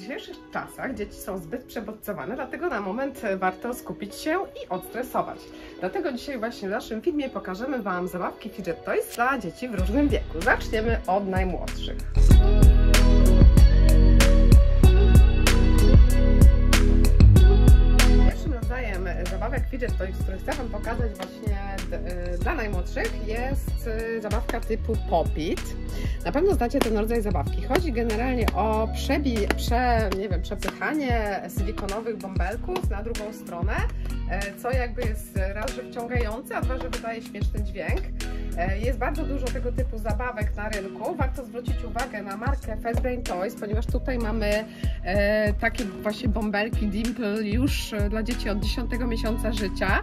dzisiejszych czasach dzieci są zbyt przebodźcowane, dlatego na moment warto skupić się i odstresować. Dlatego dzisiaj właśnie w naszym filmie pokażemy Wam zabawki Fidget Toys dla dzieci w różnym wieku. Zaczniemy od najmłodszych. Pierwszym rodzajem zabawek Fidget Toys, który chcę Wam pokazać właśnie dla najmłodszych, jest zabawka typu Popit. Na pewno znacie ten rodzaj zabawki. Chodzi generalnie o przepychanie silikonowych bąbelków na drugą stronę, co jakby jest raz, że wciągające, a dwa, że wydaje śmieszny dźwięk. Jest bardzo dużo tego typu zabawek na rynku. Warto zwrócić uwagę na markę Festbrain Toys, ponieważ tutaj mamy takie właśnie bąbelki Dimple już dla dzieci od 10 miesiąca życia.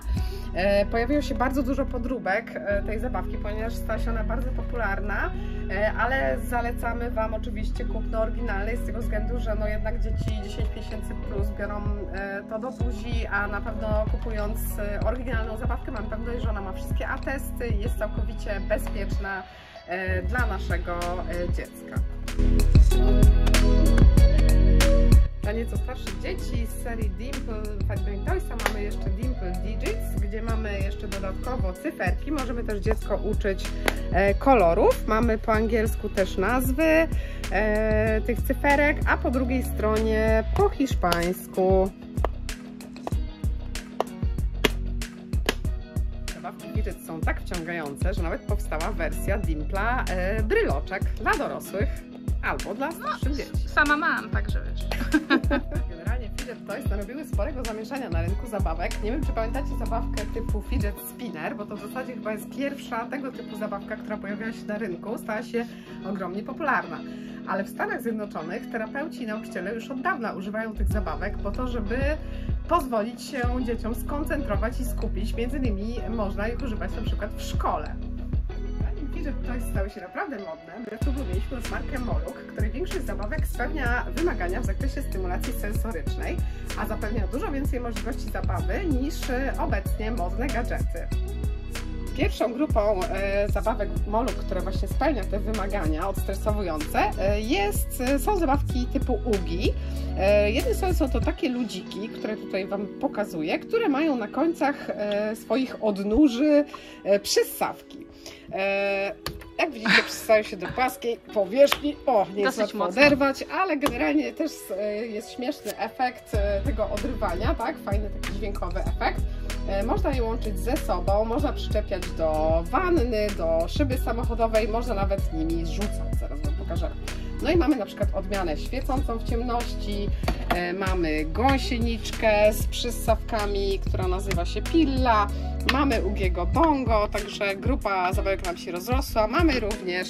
Pojawiło się bardzo dużo podróbek tej zabawki, ponieważ stała się ona bardzo popularna, ale zalecamy Wam oczywiście kupno oryginalne z tego względu, że no jednak dzieci 10 miesięcy plus biorą to do buzi, a na pewno kupując oryginalną zabawkę mamy pewność, że ona ma wszystkie atesty i jest całkowicie bezpieczna dla naszego dziecka. Dla nieco starszych dzieci z serii Dimple Fat Brain Toysa mamy jeszcze Dimple Digits, gdzie mamy jeszcze dodatkowo cyferki. Możemy też dziecko uczyć kolorów. Mamy po angielsku też nazwy tych cyferek, a po drugiej stronie po hiszpańsku. Zabawki Fidget są tak wciągające, że nawet powstała wersja Dimpla bryloczek dla dorosłych. Albo dla starszych dzieci. Sama mam, także wiesz. Generalnie Fidget Toys narobiły sporego zamieszania na rynku zabawek. Nie wiem, czy pamiętacie zabawkę typu Fidget Spinner, bo to w zasadzie chyba jest pierwsza tego typu zabawka, która pojawiła się na rynku, stała się ogromnie popularna. Ale w Stanach Zjednoczonych terapeuci i nauczyciele już od dawna używają tych zabawek po to, żeby pozwolić się dzieciom skoncentrować i skupić. Między innymi można ich używać na przykład w szkole. Fidget Toys stały się naprawdę modne, my tu mieliśmy już markę Moluk, której większość zabawek spełnia wymagania w zakresie stymulacji sensorycznej, a zapewnia dużo więcej możliwości zabawy niż obecnie modne gadżety. Pierwszą grupą zabawek Moluk, które właśnie spełnia te wymagania odstresowujące, są zabawki typu Oogi. Jednym słowem są to takie ludziki, które tutaj Wam pokazuję, które mają na końcach swoich odnóży przyssawki. Jak widzicie, przystają się do płaskiej powierzchni. Nie jest łatwo oderwać, ale generalnie też jest śmieszny efekt tego odrywania, tak? Fajny taki dźwiękowy efekt. Można je łączyć ze sobą, można przyczepiać do wanny, do szyby samochodowej, można nawet nimi rzucać, zaraz Wam pokażę. No i mamy na przykład odmianę świecącą w ciemności, mamy gąsieniczkę z przyssawkami, która nazywa się Pilla, mamy Ugiego Bongo, także grupa zabawek nam się rozrosła, mamy również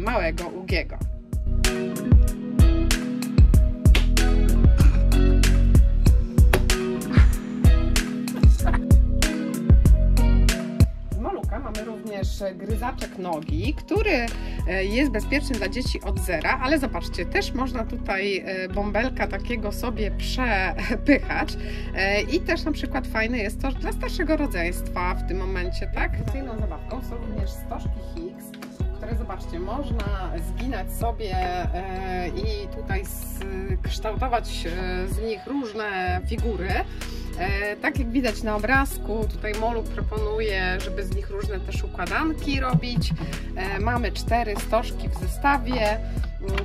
małego Ugiego. Gryzaczek Nogi, który jest bezpieczny dla dzieci od zera, ale zobaczcie, też można tutaj bąbelka takiego sobie przepychać i też na przykład fajne jest to dla starszego rodzeństwa w tym momencie, tak? Kolejną zabawką są również stożki Hix, które zobaczcie, można zginać sobie i tutaj kształtować z nich różne figury. Tak jak widać na obrazku, tutaj Moluk proponuje, żeby z nich różne też układanki robić. Mamy 4 stożki w zestawie,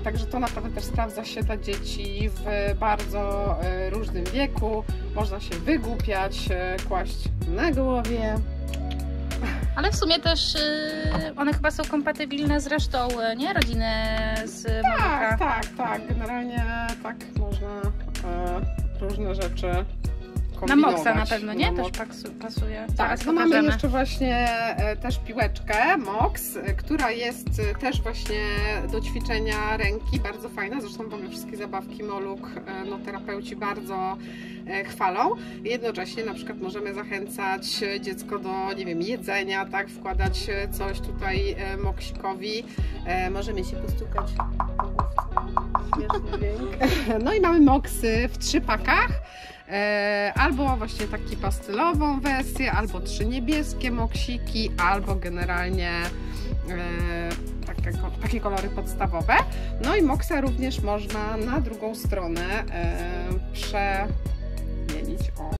także to naprawdę też sprawdza się dla dzieci w bardzo różnym wieku. Można się wygłupiać, kłaść na głowie. Ale w sumie też one chyba są kompatybilne z resztą, nie? Rodziny z Moluka. Tak. Generalnie tak można różne rzeczy. Na Moxa na pewno, nie? Też pasuje. Tak, no mamy jeszcze właśnie też piłeczkę Mox, która jest też właśnie do ćwiczenia ręki, bardzo fajna. Zresztą w ogóle wszystkie zabawki Moluk terapeuci bardzo chwalą. Jednocześnie na przykład możemy zachęcać dziecko do, nie wiem, jedzenia, tak? Wkładać coś tutaj Moksikowi. Możemy się postukać po główce. Śmieszny dźwięk. No i mamy Moksy w 3 pakach. Albo właśnie taki pastelową wersję, albo 3 niebieskie moksiki, albo generalnie tak takie kolory podstawowe. No i Moxa również można na drugą stronę przemienić. O.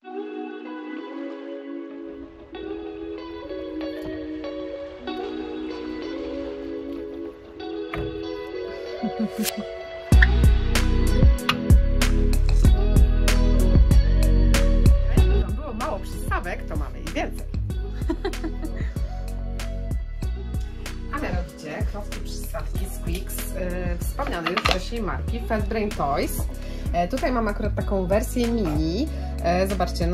Było mało przystawek, to mamy ich więcej. Ale robicie krowskie przystawki Squigz wspomnianej już wcześniej marki Festbrain Toys. Tutaj mam akurat taką wersję mini. Zobaczcie,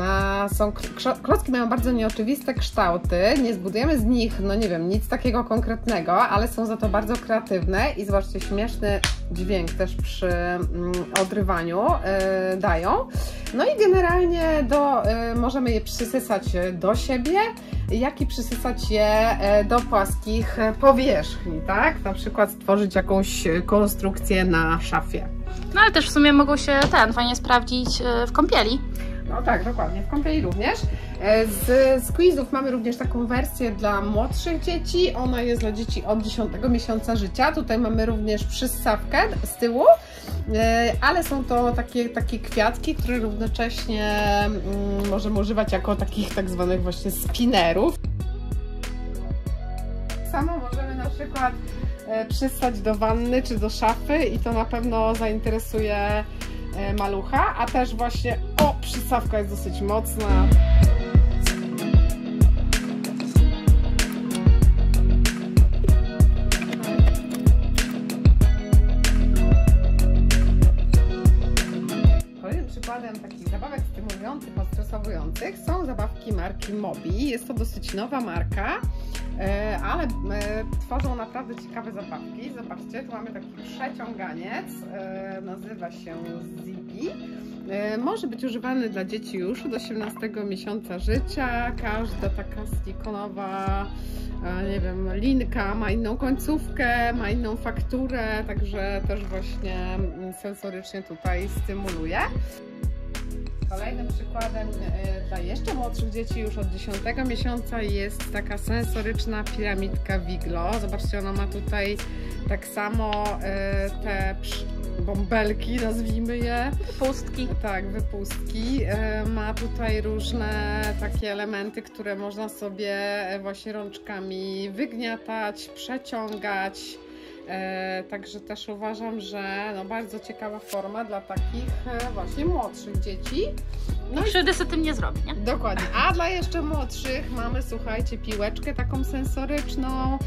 klocki mają bardzo nieoczywiste kształty, nie zbudujemy z nich, no nie wiem, nic takiego konkretnego, ale są za to bardzo kreatywne i zobaczcie, śmieszny dźwięk też przy odrywaniu dają. No i generalnie możemy je przysysać do siebie, jak i przysysać je do płaskich powierzchni, tak? Na przykład stworzyć jakąś konstrukcję na szafie. No ale też w sumie mogą się fajnie sprawdzić w kąpieli. No tak, dokładnie, w kąpieli również. Z Squizów mamy również taką wersję dla młodszych dzieci. Ona jest dla dzieci od 10 miesiąca życia. Tutaj mamy również przystawkę z tyłu, ale są to takie kwiatki, które równocześnie możemy używać jako takich tak zwanych właśnie spinnerów. Samo możemy na przykład przystać do wanny czy do szafy i to na pewno zainteresuje malucha, a też właśnie przystawka jest dosyć mocna. Kolejnym przykładem takich zabawek stymulujących, odstresowujących są zabawki marki Mobi. Jest to dosyć nowa marka, ale tworzą naprawdę ciekawe zabawki. Zobaczcie, tu mamy taki przeciąganiec, nazywa się Zippee. Może być używany dla dzieci już od 18 miesiąca życia. Każda taka silikonowa, nie wiem, linka ma inną końcówkę, ma inną fakturę, także też właśnie sensorycznie tutaj stymuluje. Kolejnym przykładem dla jeszcze młodszych dzieci już od 10 miesiąca jest taka sensoryczna piramidka Wigloo. Zobaczcie, ona ma tutaj tak samo te bąbelki, nazwijmy je. Wypustki. Tak, wypustki. Ma tutaj różne takie elementy, które można sobie właśnie rączkami wygniatać, przeciągać. Także też uważam, że bardzo ciekawa forma dla takich właśnie młodszych dzieci. No krzywdy się tym nie zrobi, nie? Dokładnie. A dla jeszcze młodszych mamy, słuchajcie, piłeczkę taką sensoryczną,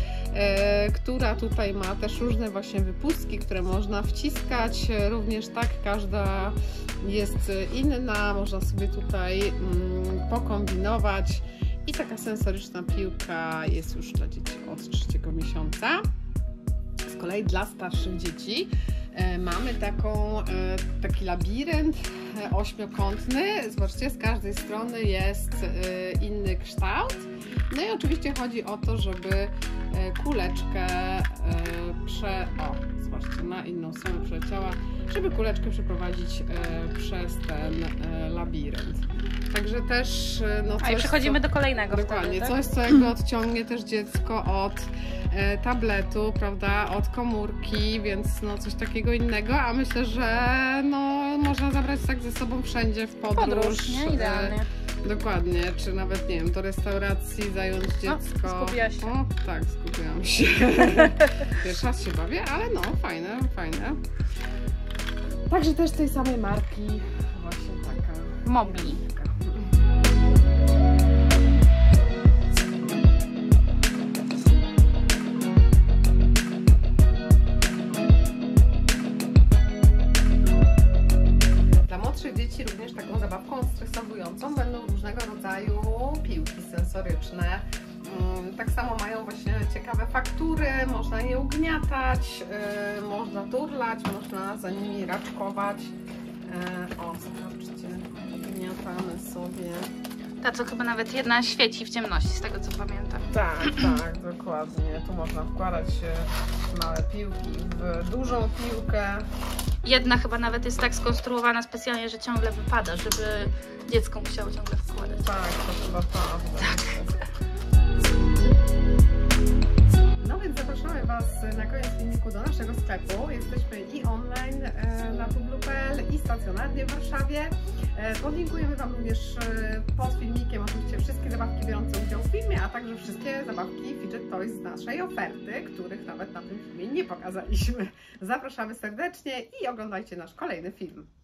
która tutaj ma też różne właśnie wypustki, które można wciskać. Również tak, każda jest inna, można sobie tutaj pokombinować. I taka sensoryczna piłka jest już dla dzieci od 3 miesiąca. Z kolei dla starszych dzieci mamy taki labirynt ośmiokątny. Zobaczcie, z każdej strony jest inny kształt. No i oczywiście chodzi o to, żeby kuleczkę zobaczcie, na inną stronę przeleciała, żeby kuleczkę przeprowadzić przez ten labirynt. Także też... i przechodzimy do kolejnego. Dokładnie, wtedy, tak? Coś, co jakby odciągnie też dziecko od tabletu, prawda, od komórki, więc coś takiego innego, a myślę, że można zabrać tak ze sobą wszędzie w podróż. Nie? Idealnie. Dokładnie, czy nawet, nie wiem, do restauracji zająć dziecko. Skupiłaś się. Tak, skupiłam się. Pierwszy raz się bawię, ale fajne, fajne. Także też tej samej marki, właśnie taka Mobi. Dzieci również taką zabawką stresowującą będą różnego rodzaju piłki sensoryczne. Tak samo mają właśnie ciekawe faktury, można je ugniatać, można turlać, można za nimi raczkować. Zobaczcie, ugniatamy sobie. Ta, co chyba nawet jedna świeci w ciemności, z tego co pamiętam. Tak, tak, dokładnie. Tu można wkładać małe piłki w dużą piłkę. Jedna chyba nawet jest tak skonstruowana specjalnie, że ciągle wypada, żeby dziecko musiało ciągle wkładać. Tak, to chyba prawda. Tak. No więc zapraszamy Was Was na koniec filmiku do naszego sklepu. Jesteśmy i online na www.pl i stacjonarnie w Warszawie. Podlinkujemy Wam również pod filmikiem oczywiście wszystkie zabawki biorące udział w filmie, a także wszystkie zabawki Fidget Toys z naszej oferty, których nawet na tym filmie nie pokazaliśmy. Zapraszamy serdecznie i oglądajcie nasz kolejny film.